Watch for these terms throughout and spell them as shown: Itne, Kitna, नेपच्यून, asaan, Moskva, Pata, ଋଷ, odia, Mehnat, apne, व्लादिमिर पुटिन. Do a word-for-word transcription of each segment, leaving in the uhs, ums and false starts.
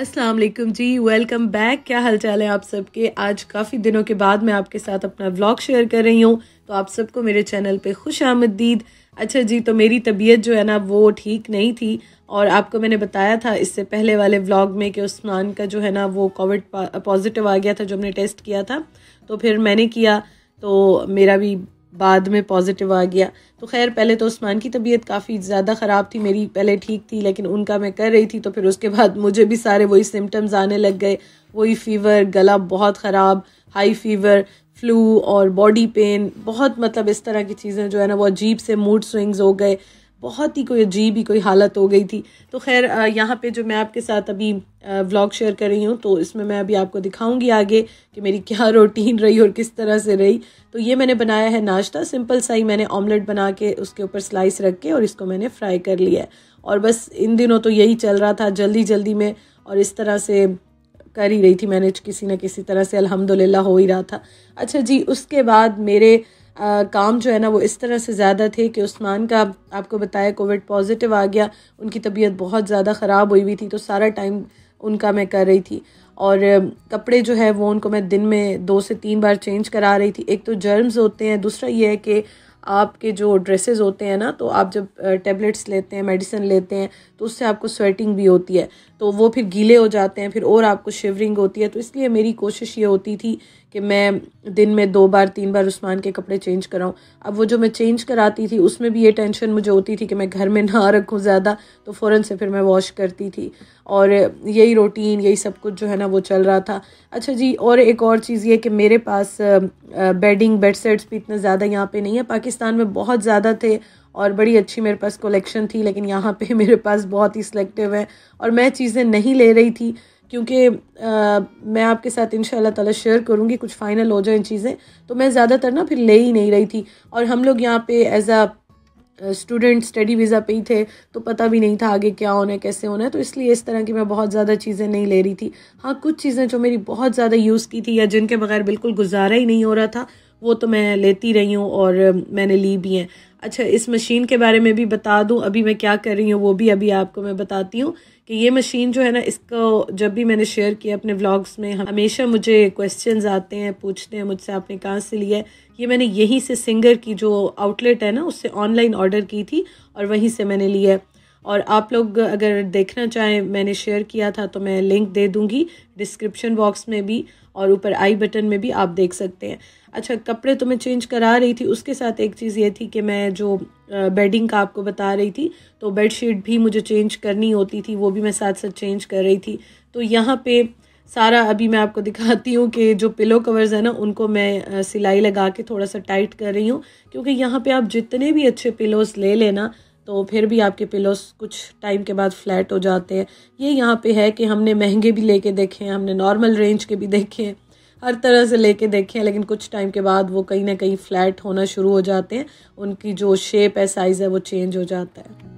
अस्सलाम वालेकुम जी, welcome back. क्या हालचाल है आप सबके। आज काफ़ी दिनों के बाद मैं आपके साथ अपना व्लॉग शेयर कर रही हूँ, तो आप सबको मेरे चैनल पे खुश आमदीद। अच्छा जी, तो मेरी तबीयत जो है ना वो ठीक नहीं थी, और आपको मैंने बताया था इससे पहले वाले व्लॉग में कि उस्मान का जो है ना वो कोविड पॉजिटिव आ गया था, जो हमने टेस्ट किया था, तो फिर मैंने किया तो मेरा भी बाद में पॉजिटिव आ गया। तो खैर पहले तो उस्मान की तबीयत काफ़ी ज़्यादा ख़राब थी, मेरी पहले ठीक थी लेकिन उनका मैं कर रही थी, तो फिर उसके बाद मुझे भी सारे वही सिम्टम्स आने लग गए, वही फ़ीवर, गला बहुत ख़राब, हाई फ़ीवर, फ्लू और बॉडी पेन, बहुत मतलब इस तरह की चीज़ें जो है ना वो अजीब से मूड स्विंग्स हो गए, बहुत ही कोई अजीब ही कोई हालत हो गई थी। तो खैर यहाँ पे जो मैं आपके साथ अभी व्लॉग शेयर कर रही हूँ, तो इसमें मैं अभी आपको दिखाऊंगी आगे कि मेरी क्या रूटीन रही और किस तरह से रही। तो ये मैंने बनाया है नाश्ता, सिंपल सा ही मैंने ऑमलेट बना के उसके ऊपर स्लाइस रख के और इसको मैंने फ्राई कर लिया है, और बस इन दिनों तो यही चल रहा था जल्दी जल्दी में, और इस तरह से कर ही रही थी मैनेज किसी ना किसी तरह से, अल्हम्दुलिल्लाह हो ही रहा था। अच्छा जी, उसके बाद मेरे आ, काम जो है ना वो इस तरह से ज़्यादा थे कि उस्मान का आपको बताया कोविड पॉजिटिव आ गया, उनकी तबीयत बहुत ज़्यादा ख़राब हुई हुई थी, तो सारा टाइम उनका मैं कर रही थी, और कपड़े जो है वो उनको मैं दिन में दो से तीन बार चेंज करा रही थी। एक तो जर्म्स होते हैं, दूसरा ये है कि आपके जो ड्रेसेस होते हैं ना, तो आप जब टेबलेट्स लेते हैं, मेडिसिन लेते हैं, तो उससे आपको स्वेटिंग भी होती है, तो वो फिर गीले हो जाते हैं, फिर और आपको शिवरिंग होती है। तो इसलिए मेरी कोशिश ये होती थी कि मैं दिन में दो बार तीन बार उस्मान के कपड़े चेंज कराऊं। अब वो जो मैं चेंज कराती थी उसमें भी ये टेंशन मुझे होती थी कि मैं घर में ना रखूं ज़्यादा, तो फ़ौरन से फिर मैं वॉश करती थी, और यही रूटीन यही सब कुछ जो है ना वो चल रहा था। अच्छा जी, और एक और चीज़ ये कि मेरे पास बेडिंग बेड सेट्स भी इतने ज़्यादा यहाँ पर नहीं है, पाकिस्तान में बहुत ज़्यादा थे और बड़ी अच्छी मेरे पास कलेक्शन थी, लेकिन यहाँ पे मेरे पास बहुत ही सिलेक्टिव है, और मैं चीज़ें नहीं ले रही थी क्योंकि मैं आपके साथ इंशाअल्लाह ताला शेयर करूँगी कुछ फ़ाइनल हो जाए चीज़ें, तो मैं ज़्यादातर ना फिर ले ही नहीं रही थी। और हम लोग यहाँ पे as a student study visa पे ही थे, तो पता भी नहीं था आगे क्या होना है कैसे होना है, तो इसलिए इस तरह की मैं बहुत ज़्यादा चीज़ें नहीं ले रही थी। हाँ, कुछ चीज़ें जो मेरी बहुत ज़्यादा यूज़ की थी या जिनके बगैर बिल्कुल गुजारा ही नहीं हो रहा था, वो तो मैं लेती रही हूँ और मैंने ली भी हैं। अच्छा, इस मशीन के बारे में भी बता दूं, अभी मैं क्या कर रही हूँ वो भी अभी आपको मैं बताती हूँ कि ये मशीन जो है ना, इसको जब भी मैंने शेयर किया अपने व्लॉग्स में, हमेशा मुझे क्वेश्चंस आते हैं, पूछते हैं मुझसे आपने कहाँ से लिया है। ये मैंने यहीं से सिंगर की जो आउटलेट है ना उससे ऑनलाइन ऑर्डर की थी और वहीं से मैंने लिया है, और आप लोग अगर देखना चाहें मैंने शेयर किया था तो मैं लिंक दे दूँगी डिस्क्रिप्शन बॉक्स में भी, और ऊपर आई बटन में भी आप देख सकते हैं। अच्छा, कपड़े तो मैं चेंज करा रही थी, उसके साथ एक चीज़ ये थी कि मैं जो बेडिंग का आपको बता रही थी, तो बेडशीट भी मुझे चेंज करनी होती थी, वो भी मैं साथ साथ चेंज कर रही थी। तो यहाँ पे सारा अभी मैं आपको दिखाती हूँ कि जो पिलो कवर्स है ना उनको मैं सिलाई लगा के थोड़ा सा टाइट कर रही हूँ, क्योंकि यहाँ पर आप जितने भी अच्छे पिलोज़ ले लेना तो फिर भी आपके पिलोस कुछ टाइम के बाद फ्लैट हो जाते हैं। ये यहाँ पे है कि हमने महंगे भी लेके देखे हैं, हमने नॉर्मल रेंज के भी देखे हैं, हर तरह से लेके देखे हैं, लेकिन कुछ टाइम के बाद वो कहीं ना कहीं फ्लैट होना शुरू हो जाते हैं, उनकी जो शेप है साइज़ है वो चेंज हो जाता है।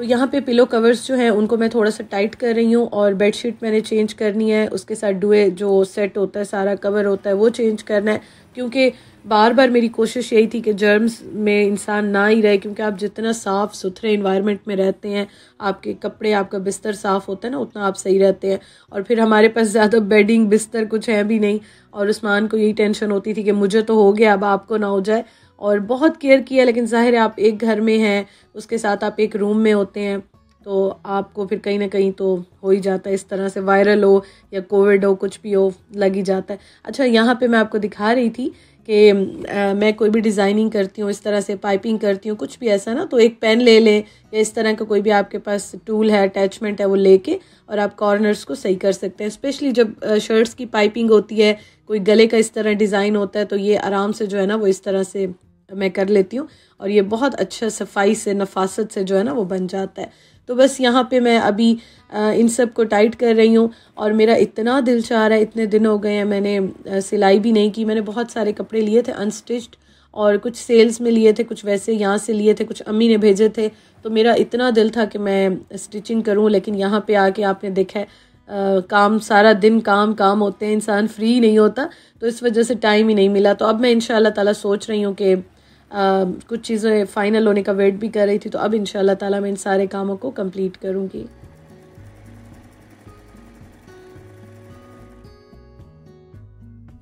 तो यहाँ पे पिलो कवर्स जो हैं उनको मैं थोड़ा सा टाइट कर रही हूँ, और बेडशीट मैंने चेंज करनी है, उसके साथ डुए जो सेट होता है सारा कवर होता है वो चेंज करना है, क्योंकि बार बार मेरी कोशिश यही थी कि जर्म्स में इंसान ना ही रहे, क्योंकि आप जितना साफ़ सुथरे इन्वायरमेंट में रहते हैं, आपके कपड़े आपका बिस्तर साफ़ होता है ना, उतना आप सही रहते हैं। और फिर हमारे पास ज़्यादा बेडिंग बिस्तर कुछ है भी नहीं, और उस्मान को यही टेंशन होती थी कि मुझे तो हो गया अब आपको ना हो जाए, और बहुत केयर किया, लेकिन ज़ाहिर है आप एक घर में हैं, उसके साथ आप एक रूम में होते हैं, तो आपको फिर कहीं ना कहीं तो हो ही जाता है इस तरह से, वायरल हो या कोविड हो कुछ भी हो लग ही जाता है। अच्छा, यहाँ पे मैं आपको दिखा रही थी कि आ, मैं कोई भी डिज़ाइनिंग करती हूँ, इस तरह से पाइपिंग करती हूँ, कुछ भी ऐसा ना, तो एक पेन ले लें या इस तरह का कोई भी आपके पास टूल है, अटैचमेंट है, वो लेके और आप कॉर्नर्स को सही कर सकते हैं। स्पेशली जब शर्ट्स की पाइपिंग होती है, कोई गले का इस तरह डिज़ाइन होता है, तो ये आराम से जो है ना वो इस तरह से मैं कर लेती हूँ, और ये बहुत अच्छा सफाई से नफासत से जो है ना वो बन जाता है। तो बस यहाँ पे मैं अभी इन सब को टाइट कर रही हूँ, और मेरा इतना दिल चाह रहा है, इतने दिन हो गए हैं मैंने सिलाई भी नहीं की, मैंने बहुत सारे कपड़े लिए थे अनस्टिच्ड, और कुछ सेल्स में लिए थे, कुछ वैसे यहाँ से लिए थे, कुछ अम्मी ने भेजे थे, तो मेरा इतना दिल था कि मैं स्टिचिंग करूँ, लेकिन यहाँ पर आके आपने देखा है आ, काम सारा दिन काम काम होते हैं, इंसान फ्री नहीं होता, तो इस वजह से टाइम ही नहीं मिला। तो अब मैं इंशाअल्लाह ताला सोच रही हूँ कि आ, कुछ चीज़ें फ़ाइनल होने का वेट भी कर रही थी, तो अब इंशाल्लाह ताला मैं इन सारे कामों को कंप्लीट करूँगी।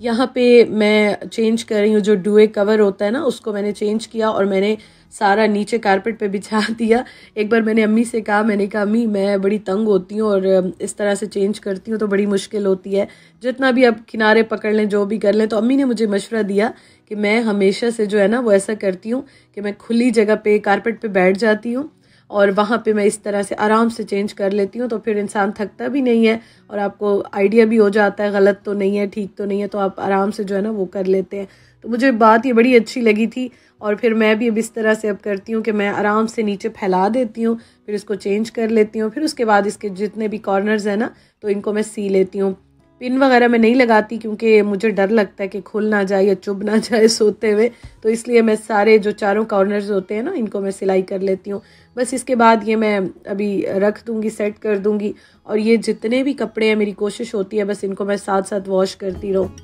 यहाँ पे मैं चेंज कर रही हूँ, जो डुए कवर होता है ना उसको मैंने चेंज किया और मैंने सारा नीचे कारपेट पे बिछा दिया। एक बार मैंने अम्मी से कहा, मैंने कहा अम्मी मैं बड़ी तंग होती हूँ और इस तरह से चेंज करती हूँ तो बड़ी मुश्किल होती है, जितना भी आप किनारे पकड़ लें जो भी कर लें। तो अम्मी ने मुझे मशवरा दिया कि मैं हमेशा से जो है ना वो ऐसा करती हूँ कि मैं खुली जगह पर कारपेट पर बैठ जाती हूँ और वहाँ पे मैं इस तरह से आराम से चेंज कर लेती हूँ, तो फिर इंसान थकता भी नहीं है और आपको आइडिया भी हो जाता है गलत तो नहीं है ठीक तो नहीं है, तो आप आराम से जो है ना वो कर लेते हैं। तो मुझे बात ये बड़ी अच्छी लगी थी और फिर मैं भी अब इस तरह से अब करती हूँ कि मैं आराम से नीचे फैला देती हूँ, फिर इसको चेंज कर लेती हूँ, फिर उसके बाद इसके जितने भी कॉर्नर्स हैं ना तो इनको मैं सी लेती हूँ। पिन वगैरह मैं नहीं लगाती क्योंकि मुझे डर लगता है कि खुल ना जाए या चुभ ना जाए सोते हुए, तो इसलिए मैं सारे जो चारों कॉर्नर्स होते हैं ना इनको मैं सिलाई कर लेती हूँ। बस इसके बाद ये मैं अभी रख दूँगी, सेट कर दूँगी और ये जितने भी कपड़े हैं मेरी कोशिश होती है बस इनको मैं साथ साथ वॉश करती रहूँ।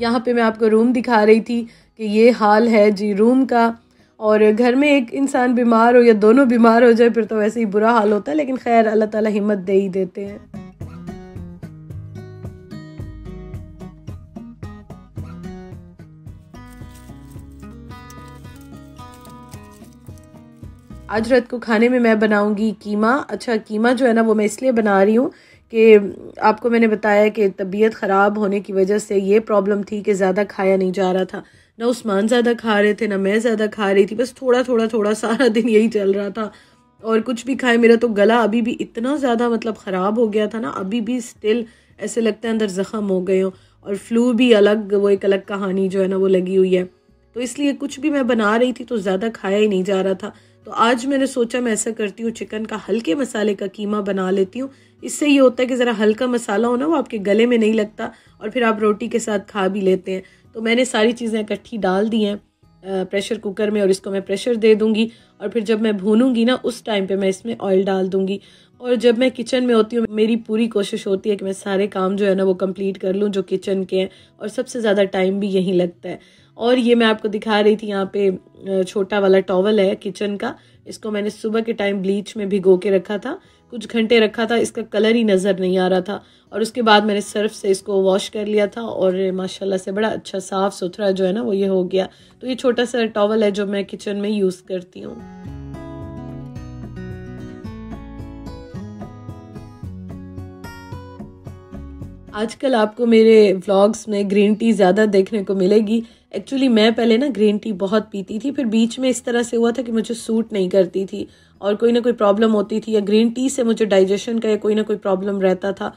यहाँ पे मैं आपको रूम दिखा रही थी कि ये हाल है जी रूम का, और घर में एक इंसान बीमार हो या दोनों बीमार हो जाए फिर तो वैसे ही बुरा हाल होता है, लेकिन खैर अल्लाह ताला हिम्मत दे ही देते हैं। आज रात को खाने में मैं बनाऊंगी कीमा। अच्छा कीमा जो है ना वो मैं इसलिए बना रही हूँ कि आपको मैंने बताया कि तबीयत ख़राब होने की वजह से ये प्रॉब्लम थी कि ज़्यादा खाया नहीं जा रहा था, ना उस्मान ज़्यादा खा रहे थे ना मैं ज़्यादा खा रही थी, बस थोड़ा थोड़ा थोड़ा सारा दिन यही चल रहा था और कुछ भी खाए। मेरा तो गला अभी भी इतना ज़्यादा मतलब ख़राब हो गया था ना, अभी भी स्टिल ऐसे लगता है अंदर ज़ख़म हो गए हो, और फ्लू भी अलग वो एक अलग कहानी जो है ना वो लगी हुई है। तो इसलिए कुछ भी मैं बना रही थी तो ज़्यादा खाया ही नहीं जा रहा था, तो आज मैंने सोचा मैं ऐसा करती हूँ चिकन का हल्के मसाले का कीमा बना लेती हूँ। इससे ये होता है कि ज़रा हल्का मसाला हो ना वो आपके गले में नहीं लगता और फिर आप रोटी के साथ खा भी लेते हैं। तो मैंने सारी चीज़ें इकट्ठी डाल दी हैं प्रेशर कुकर में और इसको मैं प्रेशर दे दूँगी और फिर जब मैं भूनूंगी ना उस टाइम पे मैं इसमें ऑयल डाल दूँगी। और जब मैं किचन में होती हूँ मेरी पूरी कोशिश होती है कि मैं सारे काम जो है ना वो कंप्लीट कर लूँ जो किचन के हैं, और सबसे ज़्यादा टाइम भी यहीं लगता है। और ये मैं आपको दिखा रही थी यहाँ पे छोटा वाला टॉवल है किचन का, इसको मैंने सुबह के टाइम ब्लीच में भिगो के रखा था, कुछ घंटे रखा था, इसका कलर ही नज़र नहीं आ रहा था और उसके बाद मैंने सर्फ से इसको वॉश कर लिया था और माशाल्लाह से बड़ा अच्छा साफ़ सुथरा जो है ना वो ये हो गया। तो ये छोटा सा टॉवल है जो मैं किचन में यूज़ करती हूँ। आजकल आपको मेरे व्लॉग्स में ग्रीन टी ज़्यादा देखने को मिलेगी। एक्चुअली मैं पहले ना ग्रीन टी बहुत पीती थी, फिर बीच में इस तरह से हुआ था कि मुझे सूट नहीं करती थी और कोई ना कोई प्रॉब्लम होती थी या ग्रीन टी से मुझे डाइजेशन का या कोई ना कोई प्रॉब्लम रहता था,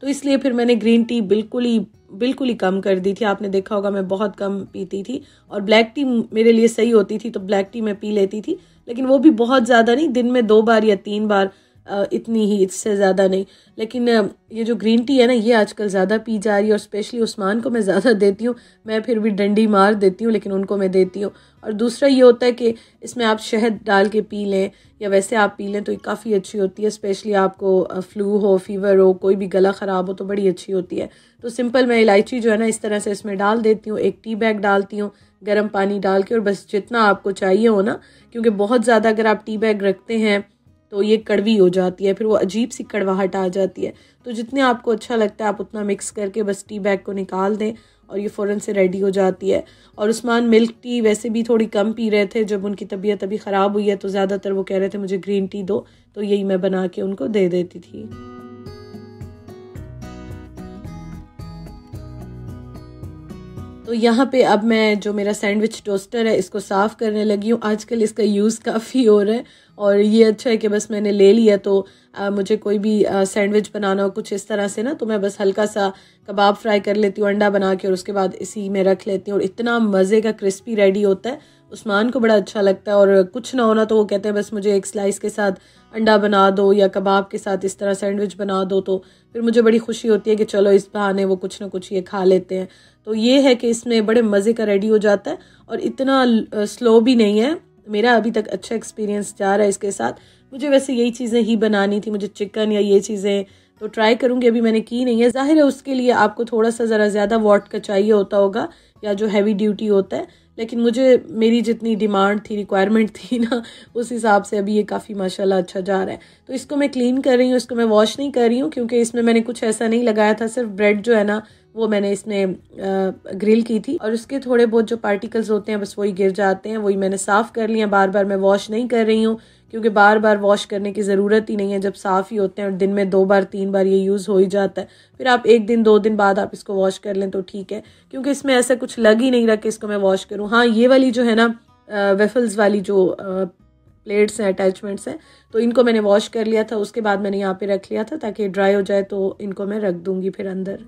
तो इसलिए फिर मैंने ग्रीन टी बिल्कुल ही बिल्कुल ही कम कर दी थी। आपने देखा होगा मैं बहुत कम पीती थी और ब्लैक टी मेरे लिए सही होती थी तो ब्लैक टी मैं पी लेती थी, लेकिन वो भी बहुत ज़्यादा नहीं, दिन में दो बार या तीन बार इतनी ही, इससे ज़्यादा नहीं। लेकिन ये जो ग्रीन टी है ना ये आजकल ज़्यादा पी जा रही है और स्पेशली उस्मान को मैं ज़्यादा देती हूँ, मैं फिर भी डंडी मार देती हूँ लेकिन उनको मैं देती हूँ। और दूसरा ये होता है कि इसमें आप शहद डाल के पी लें या वैसे आप पी लें तो ये काफ़ी अच्छी होती है, स्पेशली आपको फ्लू हो, फीवर हो, कोई भी गला ख़राब हो तो बड़ी अच्छी होती है। तो सिंपल मैं इलायची जो है ना इस तरह से इसमें डाल देती हूँ, एक टी बैग डालती हूँ गर्म पानी डाल के, और बस जितना आपको चाहिए हो ना, क्योंकि बहुत ज़्यादा अगर आप टी बैग रखते हैं तो ये कड़वी हो जाती है, फिर वो अजीब सी कड़वाहट आ जाती है। तो जितने आपको अच्छा लगता है आप उतना मिक्स करके बस टी बैग को निकाल दें और ये फ़ौरन से रेडी हो जाती है। और उस्मान मिल्क टी वैसे भी थोड़ी कम पी रहे थे, जब उनकी तबीयत अभी ख़राब हुई है तो ज़्यादातर वो कह रहे थे मुझे ग्रीन टी दो, तो यही मैं बना के उनको दे देती थी। तो यहाँ पे अब मैं जो मेरा सैंडविच टोस्टर है इसको साफ़ करने लगी हूँ। आजकल इसका यूज़ काफ़ी हो रहा है और ये अच्छा है कि बस मैंने ले लिया, तो आ, मुझे कोई भी सैंडविच बनाना हो कुछ इस तरह से ना तो मैं बस हल्का सा कबाब फ्राई कर लेती हूँ अंडा बना के और उसके बाद इसी में रख लेती हूँ और इतना मज़े का क्रिस्पी रेडी होता है। उस्मान को बड़ा अच्छा लगता है और कुछ ना होना तो वो कहते हैं बस मुझे एक स्लाइस के साथ अंडा बना दो या कबाब के साथ इस तरह सैंडविच बना दो, तो फिर मुझे बड़ी खुशी होती है कि चलो इस बहाने वो कुछ ना कुछ ये खा लेते हैं। तो ये है कि इसमें बड़े मज़े का रेडी हो जाता है और इतना स्लो भी नहीं है, मेरा अभी तक अच्छा एक्सपीरियंस जा रहा है इसके साथ। मुझे वैसे यही चीज़ें ही बनानी थी, मुझे चिकन या ये चीज़ें तो ट्राई करूँगी, अभी मैंने की नहीं है। ज़ाहिर है उसके लिए आपको थोड़ा सा ज़रा ज़्यादा वॉट का चाहिए होता होगा या जो हैवी ड्यूटी होता है, लेकिन मुझे मेरी जितनी डिमांड थी, रिक्वायरमेंट थी ना, उस हिसाब से अभी ये काफ़ी माशाल्लाह अच्छा जा रहा है। तो इसको मैं क्लीन कर रही हूँ, इसको मैं वॉश नहीं कर रही हूँ क्योंकि इसमें मैंने कुछ ऐसा नहीं लगाया था, सिर्फ ब्रेड जो है ना वो मैंने इसमें ग्रिल की थी और उसके थोड़े बहुत जो पार्टिकल्स होते हैं बस वही गिर जाते हैं, वही मैंने साफ़ कर लिया। बार बार मैं वॉश नहीं कर रही हूँ क्योंकि बार बार वॉश करने की ज़रूरत ही नहीं है, जब साफ़ ही होते हैं और दिन में दो बार तीन बार ये यूज़ हो ही जाता है। फिर आप एक दिन दो दिन बाद आप इसको वॉश कर लें तो ठीक है, क्योंकि इसमें ऐसा कुछ लग ही नहीं रहा कि इसको मैं वॉश करूँ। हाँ, ये वाली जो है ना वेफल्स वाली जो आ, प्लेट्स हैं, अटैचमेंट्स हैं, तो इनको मैंने वॉश कर लिया था, उसके बाद मैंने यहाँ पर रख लिया था ताकि ड्राई हो जाए, तो इनको मैं रख दूँगी फिर अंदर।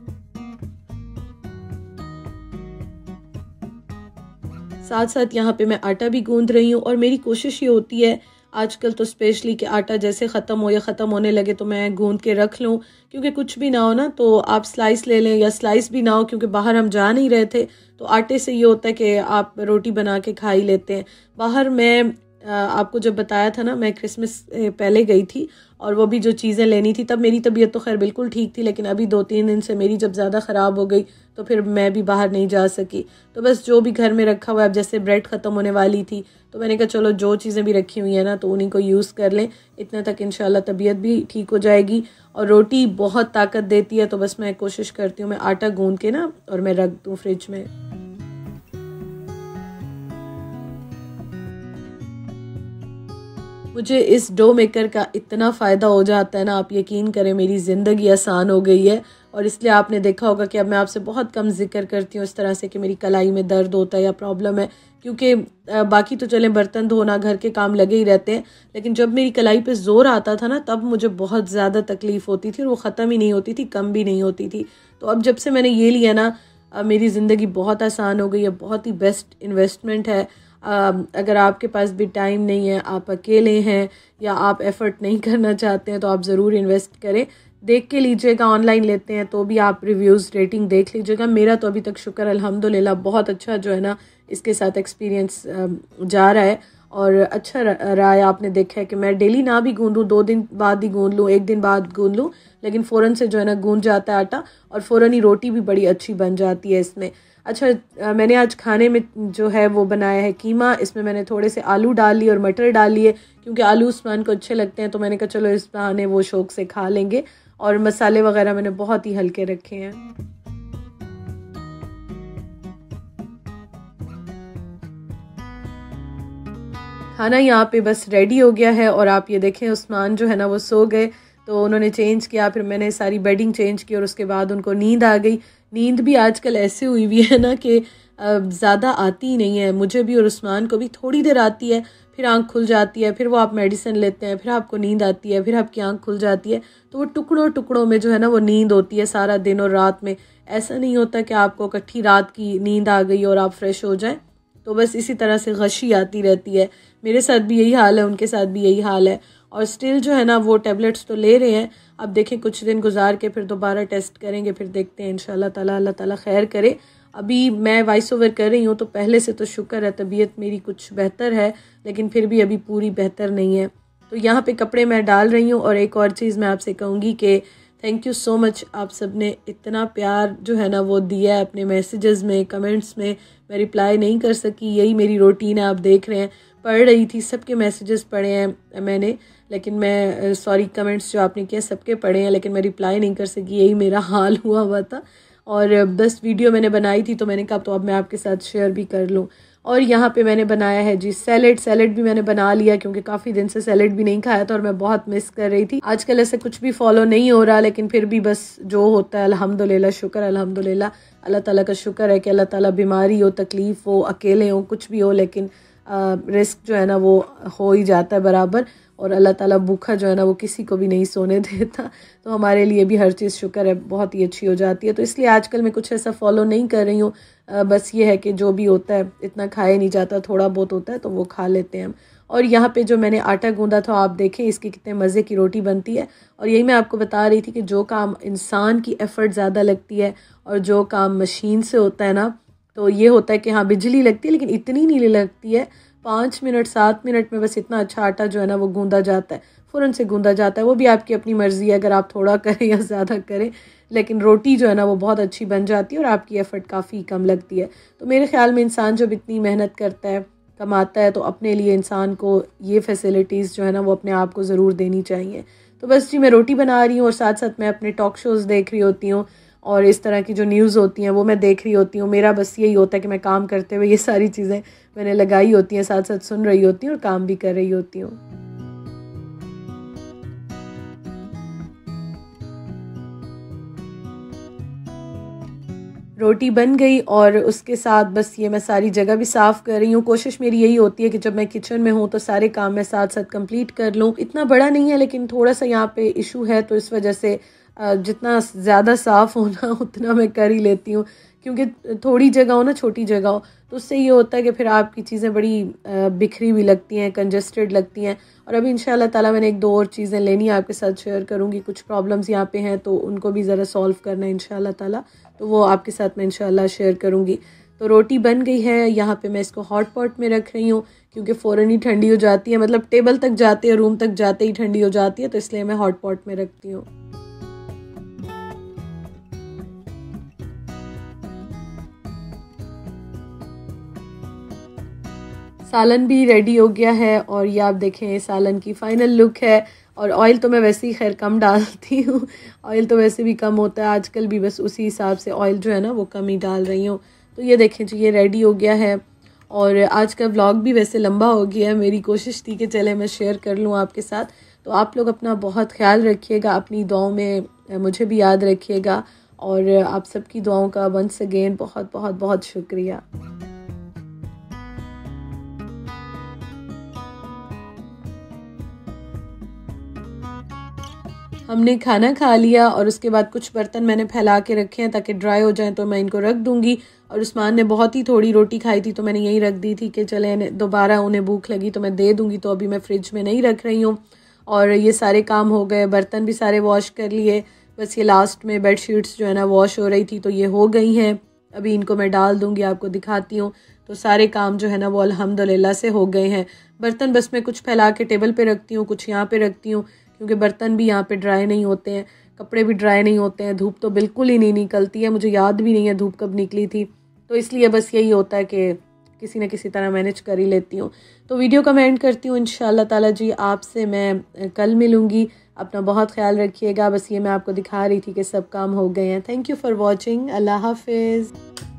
साथ साथ यहाँ पर मैं आटा भी गूँध रही हूँ और मेरी कोशिश ये होती है आजकल तो स्पेशली कि आटा जैसे ख़त्म हो या ख़त्म होने लगे तो मैं गूंद के रख लूँ, क्योंकि कुछ भी ना हो ना तो आप स्लाइस ले लें या स्लाइस भी ना हो क्योंकि बाहर हम जा नहीं रहे थे, तो आटे से ये होता है कि आप रोटी बना के खा ही लेते हैं। बाहर मैं आपको जब बताया था ना, मैं क्रिसमस पहले गई थी और वो भी जो चीज़ें लेनी थी, तब मेरी तबीयत तो खैर बिल्कुल ठीक थी, लेकिन अभी दो तीन दिन से मेरी जब ज़्यादा ख़राब हो गई तो फिर मैं भी बाहर नहीं जा सकी, तो बस जो भी घर में रखा हुआ है, अब जैसे ब्रेड ख़त्म होने वाली थी तो मैंने कहा चलो जो चीज़ें भी रखी हुई हैं ना तो उन्हीं को यूज़ कर लें, इतने तक इंशाल्लाह तबीयत भी ठीक हो जाएगी। और रोटी बहुत ताकत देती है, तो बस मैं कोशिश करती हूँ मैं आटा गूँध के ना और मैं रख दूँ फ्रिज में। मुझे इस डो मेकर का इतना फ़ायदा हो जाता है ना, आप यकीन करें मेरी ज़िंदगी आसान हो गई है। और इसलिए आपने देखा होगा कि अब मैं आपसे बहुत कम जिक्र करती हूँ इस तरह से कि मेरी कलाई में दर्द होता है या प्रॉब्लम है, क्योंकि बाकी तो चलें बर्तन धोना घर के काम लगे ही रहते हैं, लेकिन जब मेरी कलाई पे जोर आता था ना तब मुझे बहुत ज़्यादा तकलीफ़ होती थी और वो ख़त्म ही नहीं होती थी, कम भी नहीं होती थी। तो अब जब से मैंने ये लिया ना मेरी ज़िंदगी बहुत आसान हो गई है, बहुत ही बेस्ट इन्वेस्टमेंट है। अगर आपके पास भी टाइम नहीं है, आप अकेले हैं या आप एफ़र्ट नहीं करना चाहते हैं तो आप ज़रूर इन्वेस्ट करें, देख के लीजिएगा, ऑनलाइन लेते हैं तो भी आप रिव्यूज़ रेटिंग देख लीजिएगा। मेरा तो अभी तक शुक्र अल्हम्दुलिल्लाह बहुत अच्छा जो है ना इसके साथ एक्सपीरियंस जा रहा है और अच्छा रहा है। आपने देखा है कि मैं डेली ना भी गूँधूँ, दो दिन बाद ही गूँध लूँ, एक दिन बाद गूँध लूँ, लेकिन फ़ौरन से जो है ना गूँध जाता है आटा और फ़ौरन ही रोटी भी बड़ी अच्छी बन जाती है इसमें। अच्छा, मैंने आज खाने में जो है वो बनाया है कीमा, इसमें मैंने थोड़े से आलू डाल लिए और मटर डाल लिए क्योंकि आलू उस्मान को अच्छे लगते हैं, तो मैंने कहा चलो इस बहाने वो शौक़ से खा लेंगे। और मसाले वगैरह मैंने बहुत ही हल्के रखे हैं। खाना यहाँ पे बस रेडी हो गया है और आप ये देखें उस्मान जो है ना वो सो गए, तो उन्होंने चेंज किया, फिर मैंने सारी बेडिंग चेंज की और उसके बाद उनको नींद आ गई। नींद भी आजकल ऐसे हुई हुई है ना कि ज़्यादा आती ही नहीं है, मुझे भी और उस्मान को भी थोड़ी देर आती है, फिर आँख खुल जाती है, फिर वो आप मेडिसिन लेते हैं, फिर आपको नींद आती है, फिर आपकी आँख खुल जाती है, तो वो टुकड़ों टुकड़ों में जो है ना वो नींद होती है सारा दिन और रात में। ऐसा नहीं होता कि आपको इकट्ठी रात की नींद आ गई और आप फ्रेश हो जाएं, तो बस इसी तरह से गशी आती रहती है। मेरे साथ भी यही हाल है, उनके साथ भी यही हाल है और स्टिल जो है ना वो टैबलेट्स तो ले रहे हैं। अब देखें कुछ दिन गुजार के फिर दोबारा टेस्ट करेंगे, फिर देखते हैं इंशाल्लाह ताला, अल्लाह ताला खैर करे। अभी मैं वॉइस ओवर कर रही हूँ तो पहले से तो शुक्र है तबीयत मेरी कुछ बेहतर है, लेकिन फिर भी अभी पूरी बेहतर नहीं है। तो यहाँ पे कपड़े मैं डाल रही हूँ और एक और चीज़ मैं आपसे कहूँगी कि थैंक यू सो मच, आप सब ने इतना प्यार जो है ना वो दिया है अपने मैसेजेस में, कमेंट्स में। मैं रिप्लाई नहीं कर सकी, यही मेरी रूटीन है, आप देख रहे हैं। पढ़ रही थी, सबके मैसेजेस पढ़े हैं मैंने, लेकिन मैं सॉरी कमेंट्स जो आपने किए सबके पढ़े हैं, लेकिन मैं रिप्लाई नहीं कर सकी, यही मेरा हाल हुआ हुआ था। और बस वीडियो मैंने बनाई थी तो मैंने कहा तो अब मैं आपके साथ शेयर भी कर लूँ। और यहाँ पे मैंने बनाया है जी सैलेड, सैलेड भी मैंने बना लिया क्योंकि काफ़ी दिन से सैलेड भी नहीं खाया था और मैं बहुत मिस कर रही थी। आजकल ऐसे कुछ भी फॉलो नहीं हो रहा, लेकिन फिर भी बस जो होता है अल्हम्दुलिल्लाह, शुक्र अल्हम्दुलिल्लाह, अल्लाह ताला का शुक्र है कि अल्लाह ताला बीमारी हो, तकलीफ़ हो, अकेले हो, कुछ भी हो, लेकिन रिस्क जो है ना वो हो ही जाता है बराबर। और अल्लाह ताला भूखा जो है ना वो किसी को भी नहीं सोने देता, तो हमारे लिए भी हर चीज़ शुक्र है बहुत ही अच्छी हो जाती है। तो इसलिए आजकल मैं कुछ ऐसा फॉलो नहीं कर रही हूँ, बस ये है कि जो भी होता है इतना खाया नहीं जाता, थोड़ा बहुत होता है तो वो खा लेते हैं हम। और यहाँ पे जो मैंने आटा गूँधा था आप देखें इसकी कितने मज़े की रोटी बनती है। और यही मैं आपको बता रही थी कि जो काम इंसान की एफ़र्ट ज़्यादा लगती है और जो काम मशीन से होता है ना तो ये होता है कि हाँ बिजली लगती है लेकिन इतनी नहीं लगती है, पाँच मिनट सात मिनट में बस इतना अच्छा आटा जो है ना वो गूंदा जाता है, फ़ौरन से गूंदा जाता है। वो भी आपकी अपनी मर्ज़ी है अगर आप थोड़ा करें या ज़्यादा करें, लेकिन रोटी जो है ना वो बहुत अच्छी बन जाती है और आपकी एफ़र्ट काफ़ी कम लगती है। तो मेरे ख्याल में इंसान जब इतनी मेहनत करता है, कमाता है, तो अपने लिए इंसान को ये फैसिलिटीज़ जो है ना वो अपने आप को ज़रूर देनी चाहिए। तो बस जी मैं रोटी बना रही हूँ और साथ साथ मैं अपने टॉक शोज़ देख रही होती हूँ और इस तरह की जो न्यूज़ होती हैं वो मैं देख रही होती हूँ। मेरा बस यही होता है कि मैं काम करते हुए ये सारी चीज़ें मैंने लगाई होती हैं, साथ साथ सुन रही होती हूँ और काम भी कर रही होती हूँ। रोटी बन गई और उसके साथ बस ये मैं सारी जगह भी साफ़ कर रही हूँ। कोशिश मेरी यही होती है कि जब मैं किचन में हूँ तो सारे काम मैं साथ साथ कंप्लीट कर लूँ। इतना बड़ा नहीं है लेकिन थोड़ा सा यहाँ पे इशू है, तो इस वजह से जितना ज़्यादा साफ़ होना उतना मैं कर ही लेती हूँ, क्योंकि थोड़ी जगह हो ना, छोटी जगह हो, तो उससे ये होता है कि फिर आपकी चीज़ें बड़ी बिखरी भी लगती हैं, कंजेस्टेड लगती हैं। और अभी इंशाल्लाह ताला मैंने एक दो और चीज़ें लेनी है, आपके साथ शेयर करूँगी। कुछ प्रॉब्लम्स यहाँ पे हैं तो उनको भी ज़रा सॉल्व करना है इंशाल्लाह ताला, तो वो आपके साथ मैं इंशाल्लाह शेयर करूँगी। तो रोटी बन गई है, यहाँ पे मैं इसको हॉट पॉट में रख रही हूँ क्योंकि फ़ौरन ही ठंडी हो जाती है, मतलब टेबल तक जाते हैं, रूम तक जाते ही ठंडी हो जाती है, तो इसलिए मैं हॉट पॉट में रखती हूँ। सालन भी रेडी हो गया है और ये आप देखें सालन की फ़ाइनल लुक है। और ऑयल तो मैं वैसे ही खैर कम डालती हूँ, ऑयल तो वैसे भी कम होता है आजकल भी, बस उसी हिसाब से ऑयल जो है ना वो कम ही डाल रही हूँ। तो ये देखें जी ये रेडी हो गया है। और आज का व्लॉग भी वैसे लंबा हो गया है, मेरी कोशिश थी कि चले मैं शेयर कर लूँ आपके साथ। तो आप लोग अपना बहुत ख्याल रखिएगा, अपनी दुआओं में मुझे भी याद रखिएगा और आप सबकी दुआओं का वंस अगेन बहुत बहुत बहुत शुक्रिया। हमने खाना खा लिया और उसके बाद कुछ बर्तन मैंने फैला के रखे हैं ताकि ड्राई हो जाएं, तो मैं इनको रख दूंगी। और उस्मान ने बहुत ही थोड़ी रोटी खाई थी तो मैंने यहीं रख दी थी कि चले दोबारा उन्हें भूख लगी तो मैं दे दूंगी, तो अभी मैं फ्रिज में नहीं रख रही हूँ। और ये सारे काम हो गए, बर्तन भी सारे वॉश कर लिए, बस ये लास्ट में बेड शीट्स जो है ना वॉश हो रही थी तो ये हो गई हैं, अभी इनको मैं डाल दूँगी, आपको दिखाती हूँ। तो सारे काम जो है ना वो अल्हम्दुलिल्लाह से हो गए हैं। बर्तन बस मैं कुछ फैला के टेबल पर रखती हूँ, कुछ यहाँ पर रखती हूँ क्योंकि बर्तन भी यहाँ पे ड्राई नहीं होते हैं, कपड़े भी ड्राई नहीं होते हैं, धूप तो बिल्कुल ही नहीं निकलती है, मुझे याद भी नहीं है धूप कब निकली थी, तो इसलिए बस यही होता है कि किसी ना किसी तरह मैनेज कर ही लेती हूँ। तो वीडियो का मैं एंड करती हूँ इंशाल्लाह ताला जी, आपसे मैं कल मिलूँगी। अपना बहुत ख्याल रखिएगा, बस ये मैं आपको दिखा रही थी कि सब काम हो गए हैं। थैंक यू फॉर वॉचिंग, अल्लाह हाफिज़।